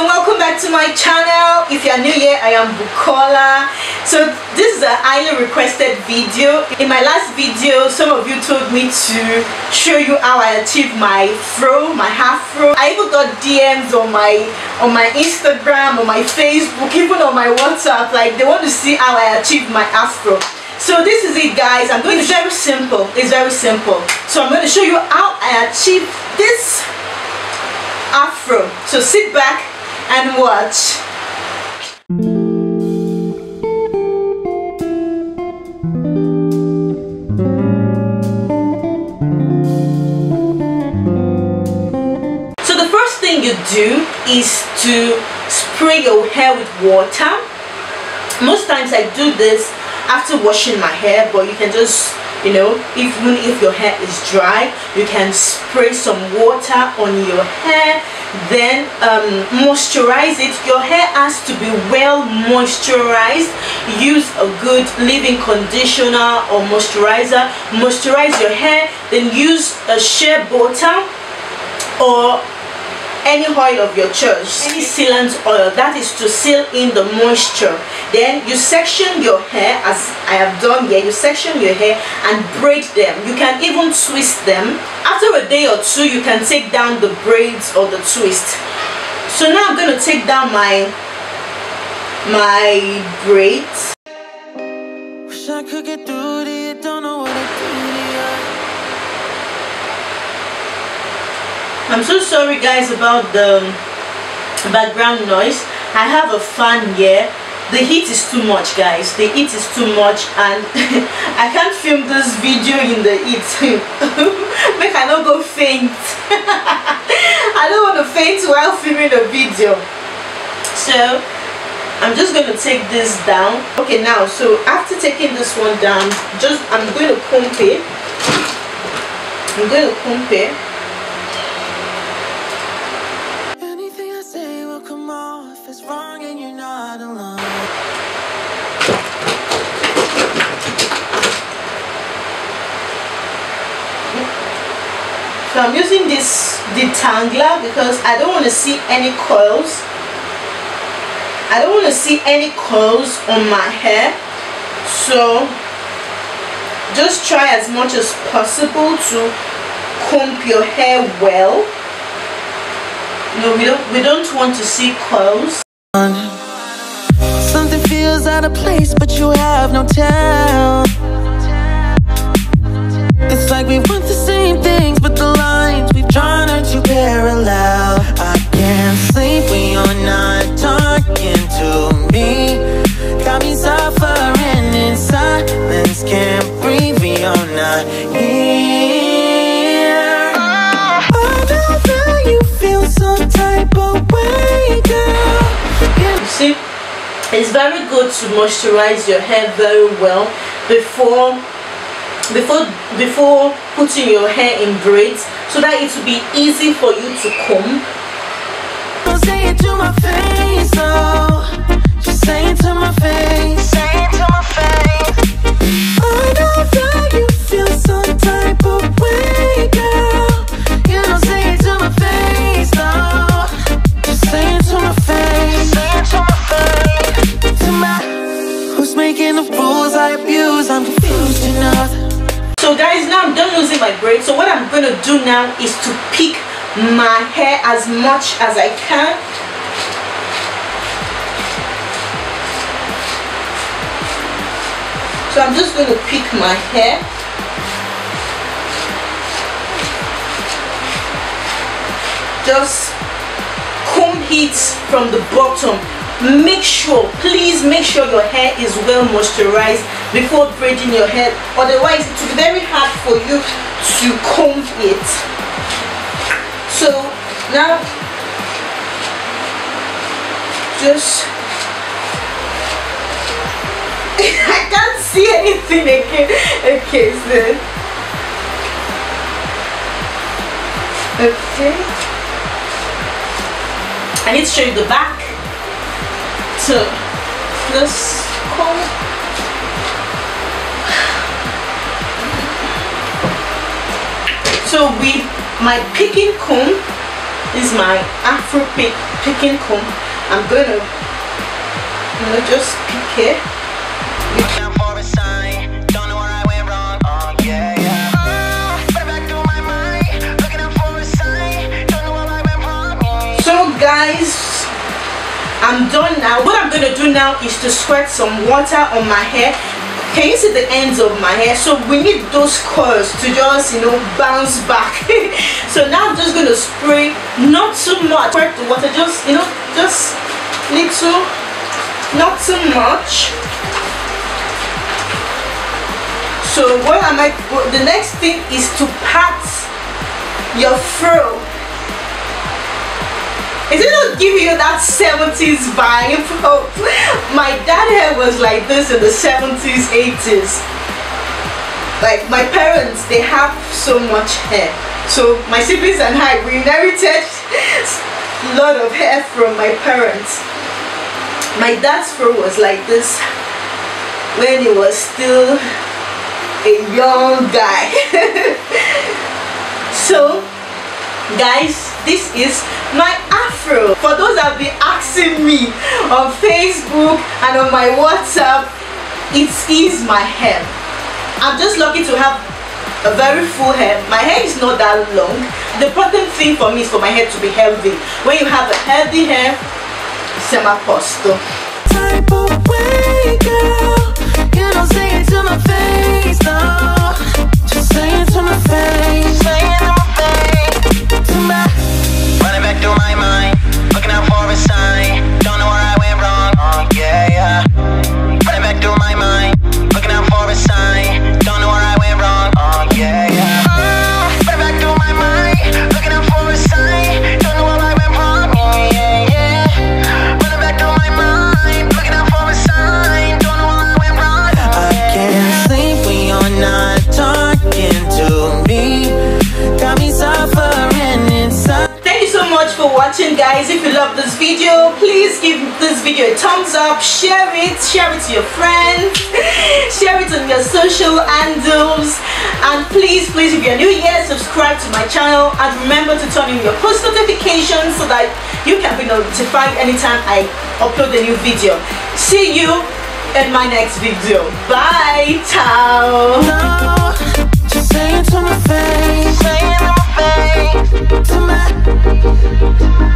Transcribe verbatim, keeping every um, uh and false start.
and welcome back to my channel. If you are new here, I am Bukola. So this is a highly requested video. In my last video, some of you told me to show you how I achieve my fro, my half fro. I even got D Ms on my on my Instagram, on my Facebook, even on my WhatsApp. Like they want to see how I achieve my half fro. So this is it, guys. I'm going. It's to very simple. It's very simple. So I'm going to show you how I achieve this afro. So sit back and watch. So the first thing you do is to spray your hair with water. Most times I do this after washing my hair, but you can just, you know, even if your hair is dry, you can spray some water on your hair, then um, moisturize it. Your hair has to be well moisturized. Use a good leave-in conditioner or moisturizer. Moisturize your hair, then use a shea butter or any oil of your choice, any sealant oil, that is to seal in the moisture. Then you section your hair as I have done here. You section your hair and braid them. You can even twist them. After a day or two, you can take down the braids or the twist. So now I'm going to take down my my braids. Wish I could get through to you, don't know what to do. I'm so sorry, guys, about the background noise. I have a fan here. The heat is too much, guys. The heat is too much and I can't film this video in the heat. Make I not go faint. I don't want to faint while filming a video. So I'm just going to take this down. Okay, now, so after taking this one down, just I'm going to comb it. I'm going to comb it. So I'm using this detangler because I don't want to see any coils. I don't want to see any coils on my hair. So just try as much as possible to comb your hair well. No, we don't we don't want to see coils. Something feels out of place, but you have no tell. It's like we want the same things, but the lines we've drawn are too parallel. I can't sleep when you're not talking to me. Got me suffering in silence, can't breathe when you're not here. I know that you feel some type of way, girl. You see, it's very good to moisturize your hair very well before Before, before putting your hair in braids, so that it will be easy for you to comb. Don't say it to my face, oh. Just say it to my face. Say it to my face. I know that you feel some type of way, girl. You don't say it to my face, oh. Just say it to my face. Say it to my face. To my, who's making the rules I abuse? I'm confused enough. So guys, now I'm done losing my braids. So what I'm going to do now is to pick my hair as much as I can. So I'm just going to pick my hair. Just comb it from the bottom. Make sure, please make sure your hair is well moisturized before braiding your hair, otherwise it will be very hard for you to comb it. So now just I can't see anything again. Okay, so okay, I need to show you the back. So let's comb. So with my picking comb, this is my Afro pick. picking comb, I'm going to, you know, just pick it. So guys, I'm done now. What I'm going to do now is to squirt some water on my hair. Can you see the ends of my hair? So we need those curls to just, you know, bounce back. So now I'm just going to spray, not too much. Squirt the water, just, you know, just little, not too much. So what am I, the next thing is to pat your fro. Is it not giving you that seventies vibe? Oh, my dad hair was like this in the seventies, eighties. Like my parents, they have so much hair. So my siblings and I, we inherited a lot of hair from my parents. My dad's fro was like this when he was still a young guy. So guys, this is my afro. For those that have been asking me on Facebook and on my WhatsApp, it is my hair. I'm just lucky to have a very full hair. My hair is not that long. The important thing for me is for my hair to be healthy. When you have a healthy hair, c'est ma posto. Watching, guys. If you love this video, please give this video a thumbs up, share it, share it to your friends, share it on your social handles, and please, please, if you're new here, subscribe to my channel and remember to turn on your post notifications so that you can be notified anytime I upload a new video. See you in my next video. Bye, ciao. No, just say it to my face. Say it to my face. To my...